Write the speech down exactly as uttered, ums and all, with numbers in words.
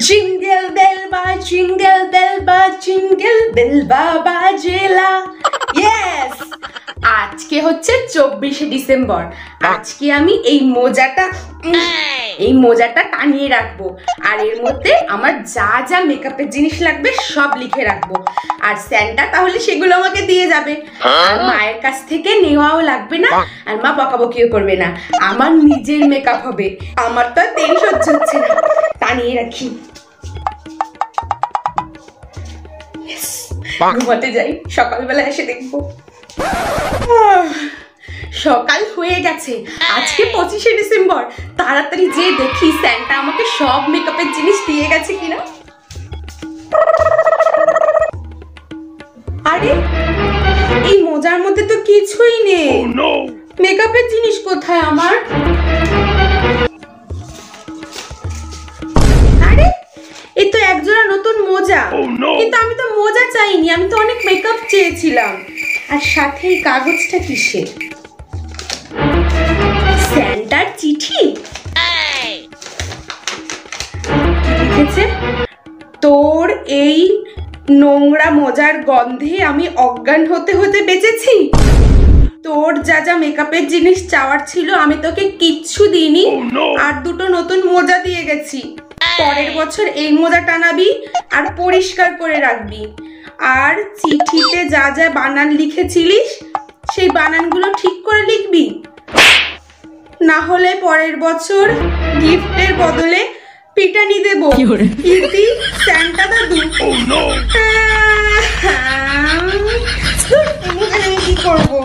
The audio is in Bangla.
Jingle bell ba, jingle bell ba, jingle bell ba ba jela. Yes! আজকে হচ্ছে চব্বিশে ডিসেম্বর। আজকে আমি এই মোজাটা এই মোজাটা টানিয়ে রাখবো, আর এর মধ্যে আমার যা যা মেকআপের জিনিস লাগবে সব লিখে রাখবো, আর স্যান্টা তাহলে সেগুলো আমাকে দিয়ে যাবে। আর মায়ের কাছ থেকে নেওয়াও লাগবে না, আর মা বকাবকিও করবে না। আমার নিজের মেকআপ হবে। আমার তো তেল সহ্য হচ্ছে না, টানিয়ে রাখি। ঘুমাতে যাই, সকালবেলা এসে দেখবো। সকাল হয়ে গেছে, আজকে পঁচিশে ডিসেম্বর। তাড়াতাড়ি যে দেখি স্যান্টা আমাকে সব মেকআপের জিনিস দিয়ে গেছে কিনা। আরে এই মোজার মধ্যে তো কিছুই নেই। মেকআপের জিনিস কোথায় আমার? আরে এই তো একজোড়া নতুন মোজা, কিন্তু আমি তো মোজা চাইনি, আমি তো অনেক মেকআপ চেয়েছিলাম। আর সাথে এই কাগজটা কিসের? স্যান্টার চিঠি। কি লিখেছে? তোর এই নোংরা মোজার গন্ধে আমি অজ্ঞান হতে হতে বেঁচেছি। তোর যা যা মেকআপের জিনিস চাওয়ার ছিল আমি তোকে কিচ্ছু দিইনি, আর দুটো নতুন মোজা দিয়ে গেছি। পরের বছর এই মোজা টানাবি আর পরিষ্কার করে রাখবি। আর চিঠিতে যা যা বানান লিখেছিলিস সেই বানানগুলো ঠিক করে লিখবি, না হলে পরের বছর গিফটের বদলে পিটানি দেবো। ইতি স্যান্টা দাদু। কি করবো?